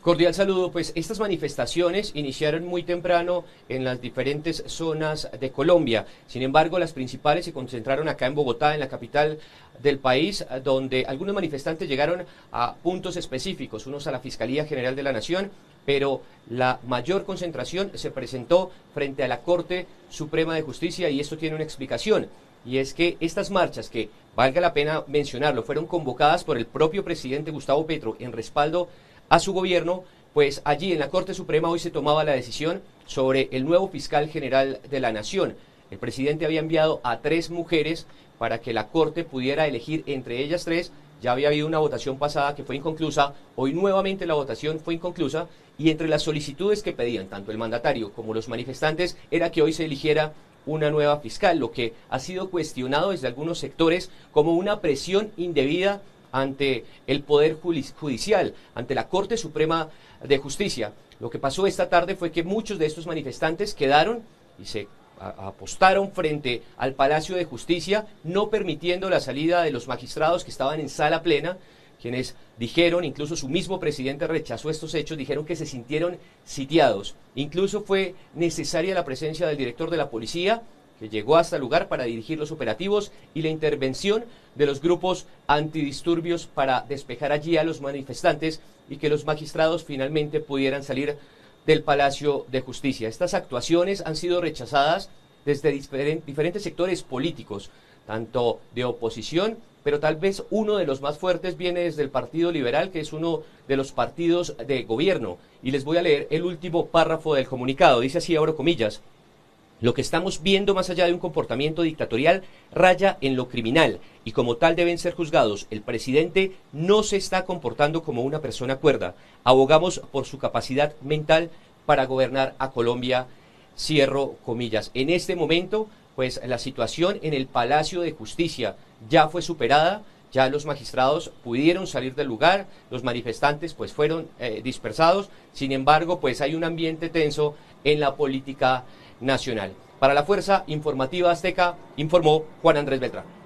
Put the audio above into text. Cordial saludo. Pues estas manifestaciones iniciaron muy temprano en las diferentes zonas de Colombia. Sin embargo, las principales se concentraron acá en Bogotá, en la capital del país, donde algunos manifestantes llegaron a puntos específicos, unos a la Fiscalía General de la Nación, pero la mayor concentración se presentó frente a la Corte Suprema de Justicia, y esto tiene una explicación. Y es que estas marchas, que valga la pena mencionarlo, fueron convocadas por el propio presidente Gustavo Petro en respaldo a su gobierno, pues allí en la Corte Suprema hoy se tomaba la decisión sobre el nuevo fiscal general de la Nación. El presidente había enviado a 3 mujeres para que la Corte pudiera elegir entre ellas 3. Ya había habido una votación pasada que fue inconclusa, hoy nuevamente la votación fue inconclusa, y entre las solicitudes que pedían tanto el mandatario como los manifestantes era que hoy se eligiera una nueva fiscal, lo que ha sido cuestionado desde algunos sectores como una presión indebida ante el Poder Judicial, ante la Corte Suprema de Justicia. Lo que pasó esta tarde fue que muchos de estos manifestantes quedaron y se apostaron frente al Palacio de Justicia, no permitiendo la salida de los magistrados que estaban en sala plena, quienes dijeron, incluso su mismo presidente rechazó estos hechos, dijeron que se sintieron sitiados. Incluso fue necesaria la presencia del director de la policía, que llegó hasta el lugar para dirigir los operativos, y la intervención de los grupos antidisturbios para despejar allí a los manifestantes y que los magistrados finalmente pudieran salir del Palacio de Justicia. Estas actuaciones han sido rechazadas desde diferentes sectores políticos, tanto de oposición, pero tal vez uno de los más fuertes viene desde el Partido Liberal, que es uno de los partidos de gobierno. Y les voy a leer el último párrafo del comunicado. Dice así, abro comillas: lo que estamos viendo, más allá de un comportamiento dictatorial, raya en lo criminal, y como tal deben ser juzgados. El presidente no se está comportando como una persona cuerda. Abogamos por su capacidad mental para gobernar a Colombia, cierro comillas. En este momento, pues la situación en el Palacio de Justicia ya fue superada, ya los magistrados pudieron salir del lugar, los manifestantes pues fueron dispersados. Sin embargo, pues hay un ambiente tenso en la política nacional. Para la Fuerza Informativa Azteca, informó Juan Andrés Beltrán.